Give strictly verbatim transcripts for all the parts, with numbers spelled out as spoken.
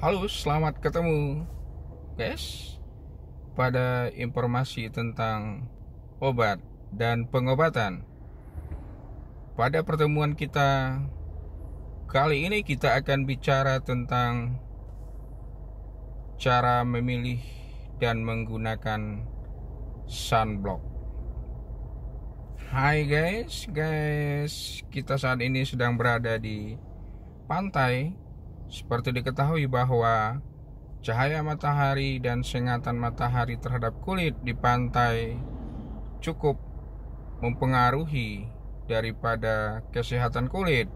Halo, selamat ketemu guys. Pada informasi tentang obat dan pengobatan, pada pertemuan kita kali ini kita akan bicara tentang cara memilih dan menggunakan sunblock. Hai guys, guys, kita saat ini sedang berada di pantai. Seperti diketahui bahwa cahaya matahari dan sengatan matahari terhadap kulit di pantai cukup mempengaruhi daripada kesehatan kulit.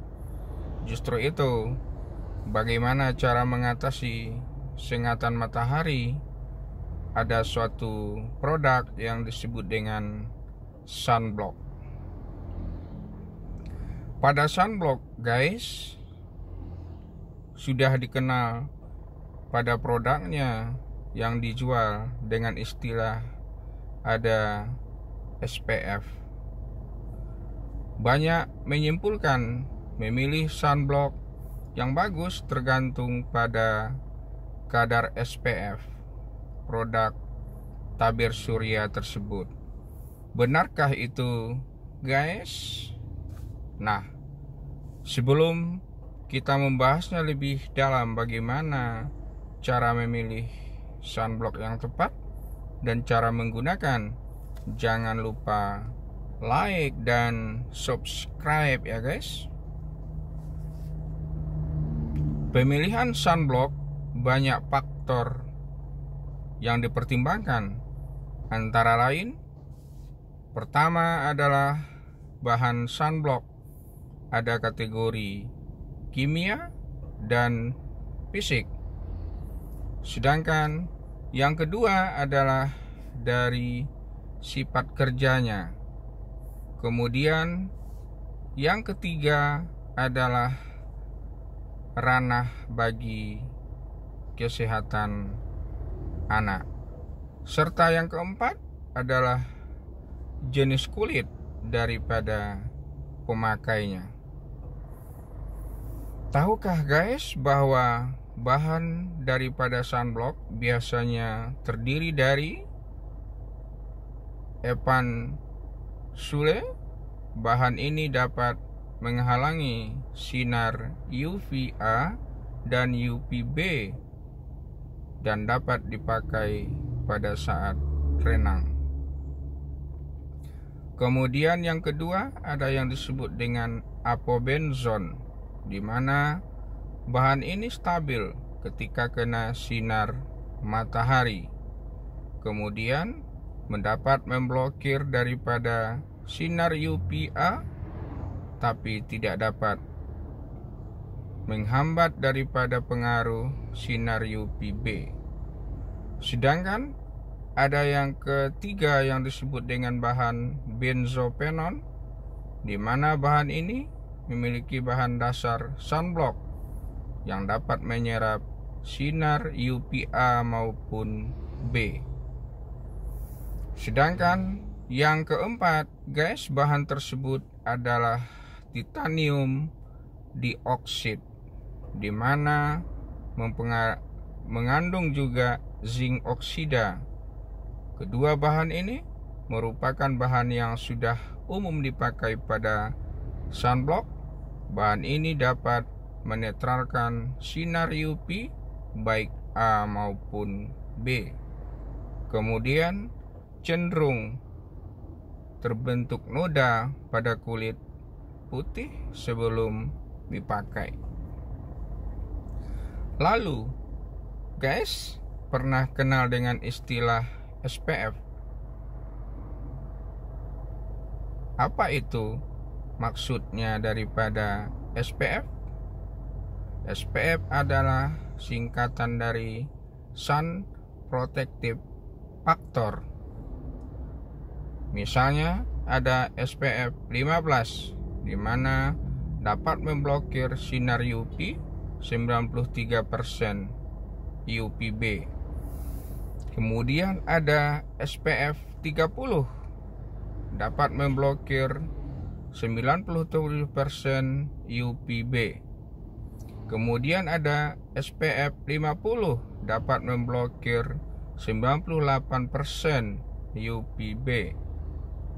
Justru itu, bagaimana cara mengatasi sengatan matahari? Ada suatu produk yang disebut dengan sunblock. Pada sunblock, guys, sudah dikenal pada produknya yang dijual dengan istilah ada S P F. Banyak menyimpulkan memilih sunblock yang bagus tergantung pada kadar S P F produk tabir surya tersebut. Benarkah itu, guys? Nah, sebelum kita membahasnya lebih dalam bagaimana cara memilih sunblock yang tepat dan cara menggunakan, jangan lupa like dan subscribe ya guys. Pemilihan sunblock banyak faktor yang dipertimbangkan, antara lain pertama adalah bahan sunblock. Ada kategori kimia dan fisik. Sedangkan yang kedua adalah dari sifat kerjanya. Kemudian yang ketiga adalah ranah bagi kesehatan anak. Serta yang keempat adalah jenis kulit daripada pemakainya. Tahukah guys bahwa bahan daripada sunblock biasanya terdiri dari epansule? Bahan ini dapat menghalangi sinar U V A dan U V B dan dapat dipakai pada saat renang. Kemudian yang kedua ada yang disebut dengan Avobenzone, di mana bahan ini stabil ketika kena sinar matahari, kemudian mendapat memblokir daripada sinar U V A, tapi tidak dapat menghambat daripada pengaruh sinar U V B. Sedangkan ada yang ketiga yang disebut dengan bahan benzophenone, di mana bahan ini memiliki bahan dasar sunblock yang dapat menyerap sinar U V A maupun B. Sedangkan yang keempat, guys, bahan tersebut adalah titanium dioksid, di mana mengandung juga zinc oksida. Kedua bahan ini merupakan bahan yang sudah umum dipakai pada sunblock. Bahan ini dapat menetralkan sinar U V baik A maupun B. Kemudian cenderung terbentuk noda pada kulit putih sebelum dipakai. Lalu, guys, pernah kenal dengan istilah S P F? Apa itu maksudnya daripada S P F? S P F adalah singkatan dari Sun Protective Factor. Misalnya ada S P F lima belas, di mana dapat memblokir sinar U V sembilan puluh tiga persen U V B. Kemudian ada S P F tiga puluh, dapat memblokir sembilan puluh tujuh persen U V B. Kemudian ada S P F lima puluh, dapat memblokir sembilan puluh delapan persen U V B.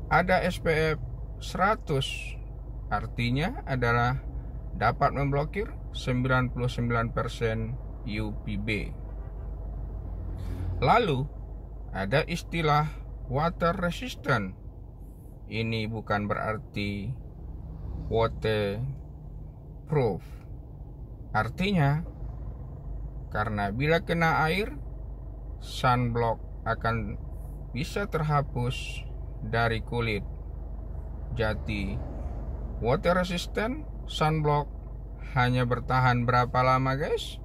Ada S P F seratus, artinya adalah dapat memblokir sembilan puluh sembilan persen U V B. Lalu ada istilah water resistant. Ini bukan berarti waterproof. Artinya, karena bila kena air, sunblock akan bisa terhapus dari kulit. Jadi, water resistant sunblock hanya bertahan berapa lama, guys?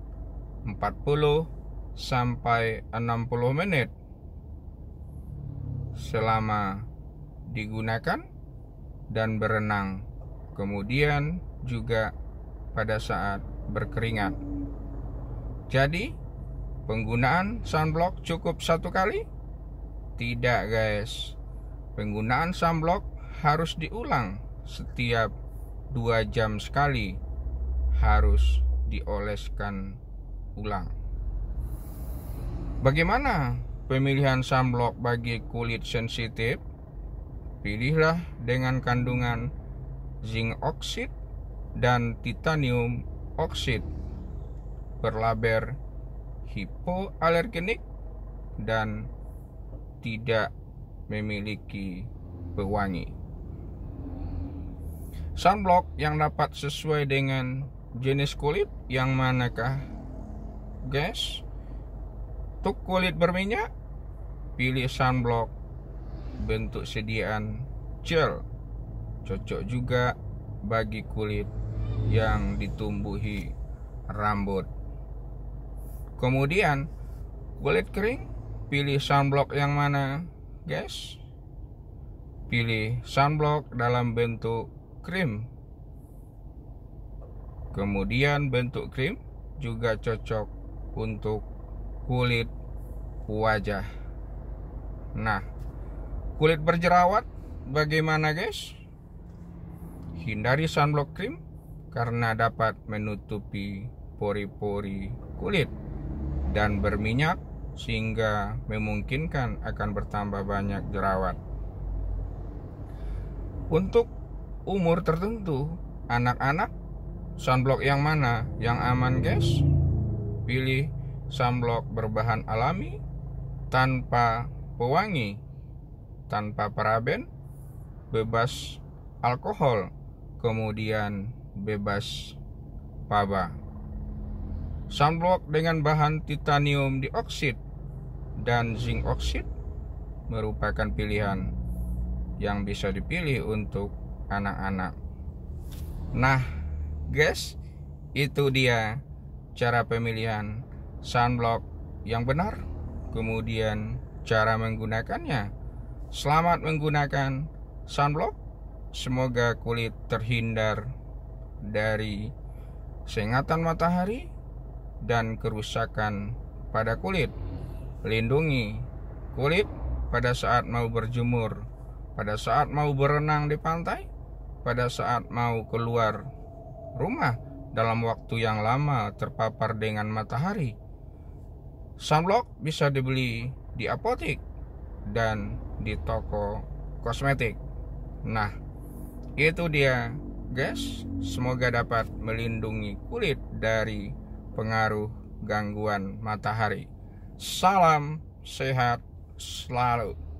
empat puluh sampai enam puluh menit. Selama digunakan dan berenang, kemudian juga pada saat berkeringat. Jadi, penggunaan sunblock cukup satu kali? Tidak, guys. Penggunaan sunblock harus diulang setiap dua jam sekali. Harus dioleskan ulang. Bagaimana pemilihan sunblock bagi kulit sensitif? Pilihlah dengan kandungan zinc oksid dan titanium oksid, berlabel hypoallergenic dan tidak memiliki pewangi. Sunblock yang dapat sesuai dengan jenis kulit yang manakah, guys? Untuk kulit berminyak, pilih sunblock bentuk sediaan gel. Cocok juga bagi kulit yang ditumbuhi rambut. Kemudian kulit kering, pilih sunblock yang mana, guys? Pilih sunblock dalam bentuk krim. Kemudian bentuk krim juga cocok untuk kulit wajah. Nah, kulit berjerawat bagaimana, guys? Hindari sunblock cream karena dapat menutupi pori-pori kulit dan berminyak sehingga memungkinkan akan bertambah banyak jerawat. Untuk umur tertentu, anak-anak, sunblock yang mana yang aman, guys? Pilih sunblock berbahan alami tanpa pewangi, tanpa paraben, bebas alkohol, kemudian bebas paba. Sunblock dengan bahan titanium dioksid dan zinc oksid merupakan pilihan yang bisa dipilih untuk anak-anak. Nah, guys, itu dia cara pemilihan sunblock yang benar, kemudian cara menggunakannya. Selamat menggunakan sunblock. Semoga kulit terhindar dari sengatan matahari dan kerusakan pada kulit. Lindungi kulit pada saat mau berjemur, pada saat mau berenang di pantai, pada saat mau keluar rumah dalam waktu yang lama terpapar dengan matahari. Sunblock bisa dibeli di apotek dan di toko kosmetik. Nah, itu dia, guys. Semoga dapat melindungi kulit dari pengaruh gangguan matahari. Salam sehat selalu.